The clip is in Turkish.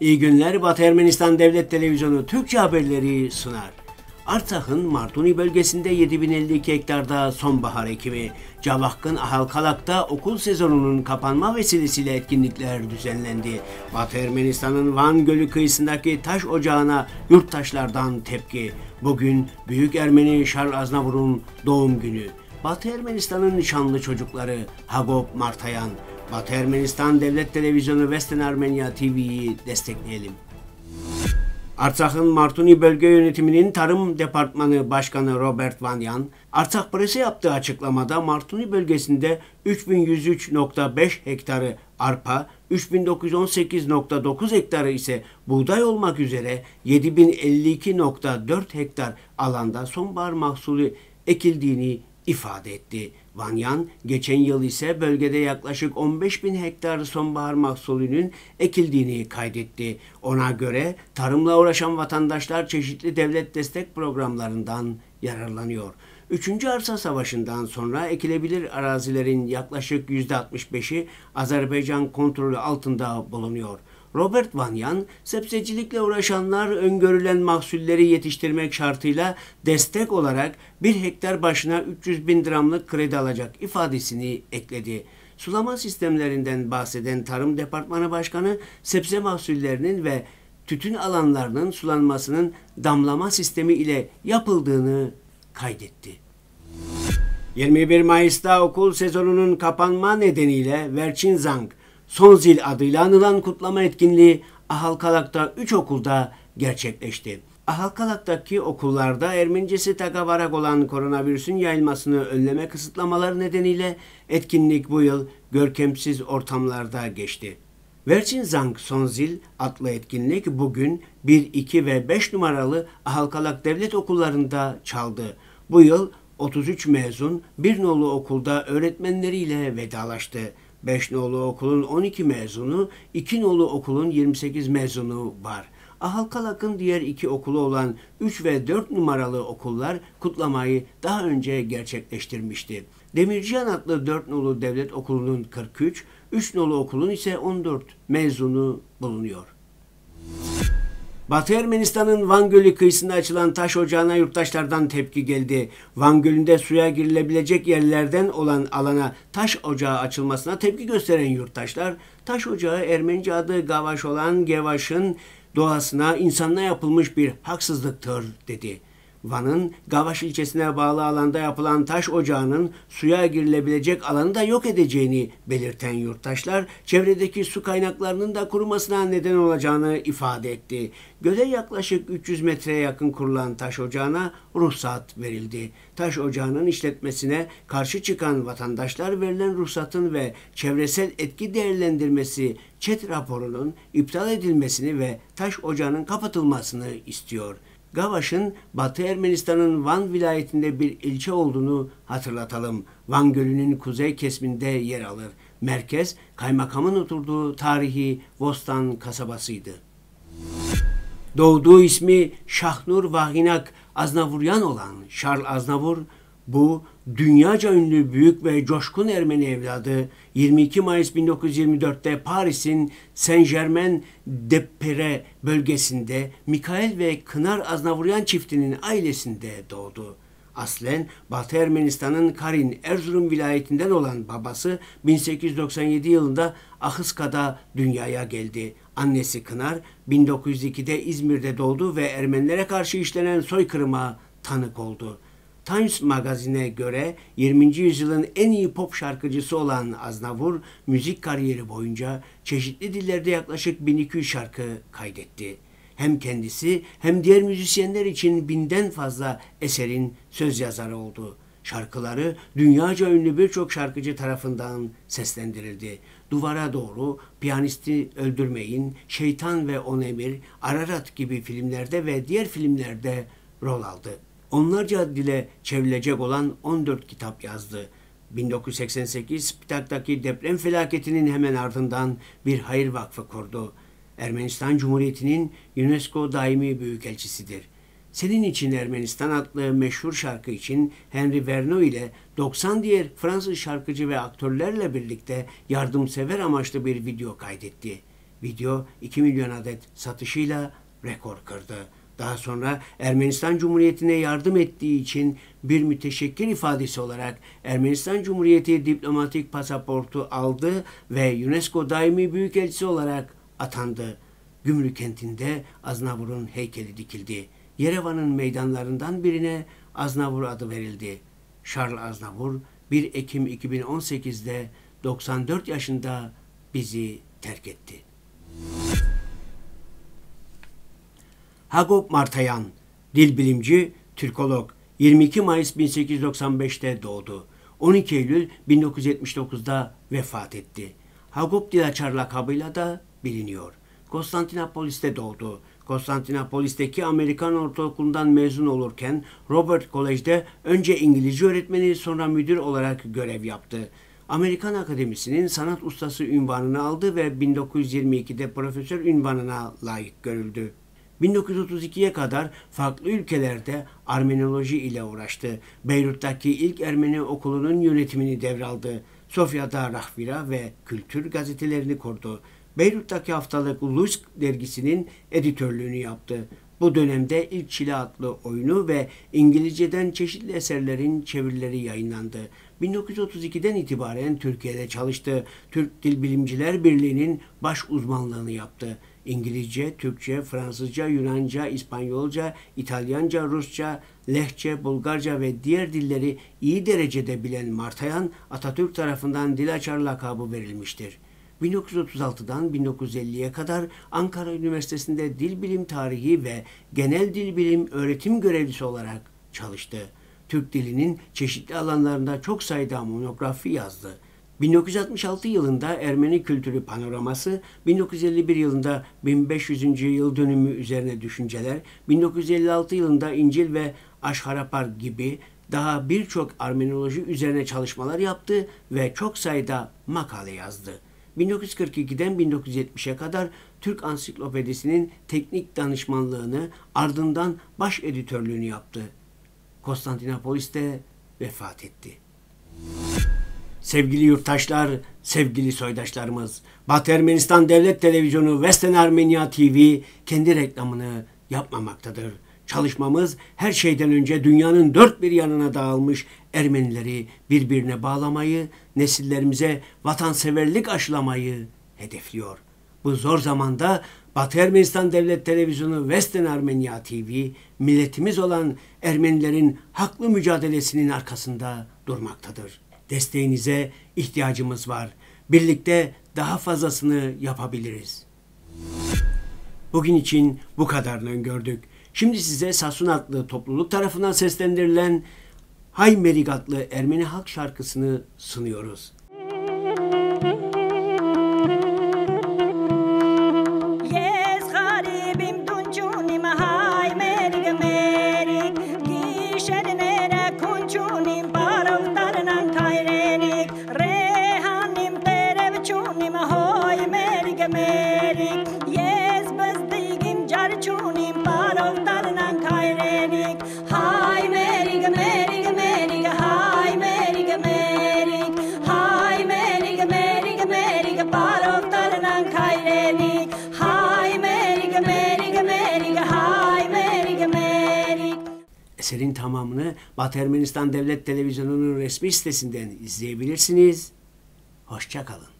İyi günler, Batı Ermenistan Devlet Televizyonu Türkçe haberleri sunar. Artsakh'ın Martuni bölgesinde 7052 hektarda sonbahar ekimi, Cavakhk'ın Akhalkalak'ta okul sezonunun kapanma vesilesiyle etkinlikler düzenlendi. Batı Ermenistan'ın Van Gölü kıyısındaki taş ocağına yurttaşlardan tepki. Bugün Büyük Ermeni Charles Aznavour'un doğum günü. Batı Ermenistan'ın şanlı çocukları Hakob Martayan. Batı Ermenistan Devlet Televizyonu Western Armenia TV'yi destekleyelim. Artsakh'ın Martuni Bölge Yönetimi'nin Tarım Departmanı Başkanı Robert Vanyan, Artsakh Presi yaptığı açıklamada Martuni bölgesinde 3103.5 hektarı arpa, 3918.9 hektarı ise buğday olmak üzere 7052.4 hektar alanda sonbahar mahsulü ekildiğini ifade etti. Vanyan, geçen yıl ise bölgede yaklaşık 15.000 hektar sonbahar mahsulünün ekildiğini kaydetti. Ona göre tarımla uğraşan vatandaşlar çeşitli devlet destek programlarından yararlanıyor. 3. Arsa Savaşı'ndan sonra ekilebilir arazilerin yaklaşık %65'i Azerbaycan kontrolü altında bulunuyor. Robert Vanyan, sebzecilikle uğraşanlar öngörülen mahsulleri yetiştirmek şartıyla destek olarak 1 hektar başına 300.000 dramlık kredi alacak ifadesini ekledi. Sulama sistemlerinden bahseden Tarım Departmanı Başkanı, sebze mahsullerinin ve tütün alanlarının sulanmasının damlama sistemi ile yapıldığını kaydetti. 21 Mayıs'ta okul sezonunun kapanma nedeniyle Verçinzang, Sonzil adıyla anılan kutlama etkinliği Akhalkalak'ta 3 okulda gerçekleşti. Akhalkalak'taki okullarda Ermenicesi takavarak olan koronavirüsün yayılmasını önleme kısıtlamaları nedeniyle etkinlik bu yıl görkemsiz ortamlarda geçti. Verçinzang Sonzil adlı etkinlik bugün 1, 2 ve 5 numaralı Akhalkalak Devlet Okullarında çaldı. Bu yıl 33 mezun 1 nolu okulda öğretmenleriyle vedalaştı. 5 nolu okulun 12 mezunu, 2 nolu okulun 28 mezunu var. Akhalkalak'ın diğer 2 okulu olan 3 ve 4 numaralı okullar kutlamayı daha önce gerçekleştirmişti. Demircihan adlı 4 nolu devlet okulunun 43, 3 nolu okulun ise 14 mezunu bulunuyor. Batı Ermenistan'ın Van Gölü kıyısında açılan taş ocağına yurttaşlardan tepki geldi. Van Gölü'nde suya girilebilecek yerlerden olan alana taş ocağı açılmasına tepki gösteren yurttaşlar, taş ocağı Ermenice adı Gavaş olan Gevaş'ın doğasına, insanına yapılmış bir haksızlıktır dedi. Van'ın Gavaş ilçesine bağlı alanda yapılan taş ocağının suya girilebilecek alanı da yok edeceğini belirten yurttaşlar, çevredeki su kaynaklarının da kurumasına neden olacağını ifade etti. Göle yaklaşık 300 metreye yakın kurulan taş ocağına ruhsat verildi. Taş ocağının işletmesine karşı çıkan vatandaşlar verilen ruhsatın ve çevresel etki değerlendirmesi ÇED raporunun iptal edilmesini ve taş ocağının kapatılmasını istiyor. Gavaş'ın Batı Ermenistan'ın Van vilayetinde bir ilçe olduğunu hatırlatalım. Van Gölü'nün kuzey kesiminde yer alır. Merkez, kaymakamın oturduğu tarihi Vostan kasabasıydı. Doğduğu ismi Şahnur Vahinak Aznavuryan olan Charles Aznavour, bu dünyaca ünlü büyük ve coşkun Ermeni evladı 22 Mayıs 1924'te Paris'in Saint-Germain-des-Prés bölgesinde Mikael ve Kınar Aznavuryan çiftinin ailesinde doğdu. Aslen Batı Ermenistan'ın Karin, Erzurum vilayetinden olan babası 1897 yılında Ahıska'da dünyaya geldi. Annesi Kınar 1902'de İzmir'de doğdu ve Ermenilere karşı işlenen soykırıma tanık oldu. Times Magazine'e göre 20. yüzyılın en iyi pop şarkıcısı olan Aznavour, müzik kariyeri boyunca çeşitli dillerde yaklaşık 1200 şarkı kaydetti. Hem kendisi hem diğer müzisyenler için 1000'den fazla eserin söz yazarı oldu. Şarkıları dünyaca ünlü birçok şarkıcı tarafından seslendirildi. Duvara Doğru, Piyanisti Öldürmeyin, Şeytan ve On Emir, Ararat gibi filmlerde ve diğer filmlerde rol aldı. Onlarca dile çevrilecek olan 14 kitap yazdı. 1988 Spitak'taki deprem felaketinin hemen ardından bir hayır vakfı kurdu. Ermenistan Cumhuriyeti'nin UNESCO daimi büyükelçisidir. Senin için Ermenistan adlı meşhur şarkı için Henry Verneuil ile 90 diğer Fransız şarkıcı ve aktörlerle birlikte yardımsever amaçlı bir video kaydetti. Video 2 milyon adet satışıyla rekor kırdı. Daha sonra Ermenistan Cumhuriyeti'ne yardım ettiği için bir müteşekkir ifadesi olarak Ermenistan Cumhuriyeti diplomatik pasaportu aldı ve UNESCO daimi büyükelçisi olarak atandı. Gümrü kentinde Aznavur'un heykeli dikildi. Yerevan'ın meydanlarından birine Aznavur adı verildi. Charles Aznavour 1 Ekim 2018'de 94 yaşında bizi terk etti. Hakob Martayan, dil bilimci, Türkolog, 22 Mayıs 1895'te doğdu. 12 Eylül 1979'da vefat etti. Hakob Dilaçar lakabıyla da biliniyor. Konstantinopolis'te doğdu. Konstantinopolis'teki Amerikan Ortaokulu'ndan mezun olurken Robert College'de önce İngilizce öğretmeni sonra müdür olarak görev yaptı. Amerikan Akademisi'nin sanat ustası unvanını aldı ve 1922'de profesör unvanına layık görüldü. 1932'ye kadar farklı ülkelerde Ermenoloji ile uğraştı. Beyrut'taki ilk Ermeni okulunun yönetimini devraldı. Sofya'da Rahvira ve Kültür gazetelerini kurdu. Beyrut'taki haftalık Lusk dergisinin editörlüğünü yaptı. Bu dönemde İlk Çile adlı oyunu ve İngilizceden çeşitli eserlerin çevirileri yayınlandı. 1932'den itibaren Türkiye'de çalıştı. Türk Dil Bilimciler Birliği'nin baş uzmanlığını yaptı. İngilizce, Türkçe, Fransızca, Yunanca, İspanyolca, İtalyanca, Rusça, Lehçe, Bulgarca ve diğer dilleri iyi derecede bilen Martayan, Atatürk tarafından Dilaçar lakabı verilmiştir. 1936'dan 1950'ye kadar Ankara Üniversitesi'nde Dil Bilim Tarihi ve Genel Dil Bilim Öğretim Görevlisi olarak çalıştı. Türk dilinin çeşitli alanlarında çok sayıda monografi yazdı. 1966 yılında Ermeni Kültürü Panoraması, 1951 yılında 1500. yıl dönümü üzerine düşünceler, 1956 yılında İncil ve Aşharapar gibi daha birçok Ermenoloji üzerine çalışmalar yaptı ve çok sayıda makale yazdı. 1942'den 1970'e kadar Türk Ansiklopedisi'nin teknik danışmanlığını ardından baş editörlüğünü yaptı. Konstantinopolis'te vefat etti. Sevgili yurttaşlar, sevgili soydaşlarımız, Batı Ermenistan Devlet Televizyonu Western Armenia TV kendi reklamını yapmamaktadır. Çalışmamız her şeyden önce dünyanın dört bir yanına dağılmış Ermenileri birbirine bağlamayı, nesillerimize vatanseverlik aşılamayı hedefliyor. Bu zor zamanda Batı Ermenistan Devlet Televizyonu Western Armenia TV, milletimiz olan Ermenilerin haklı mücadelesinin arkasında durmaktadır. Desteğinize ihtiyacımız var. Birlikte daha fazlasını yapabiliriz. Bugün için bu kadarını öngördük. Şimdi size Sasun adlı topluluk tarafından seslendirilen Haymerig adlı Ermeni halk şarkısını sunuyoruz. Eserin tamamını Batı Ermenistan Devlet Televizyonu'nun resmi sitesinden izleyebilirsiniz. Hoşça kalın.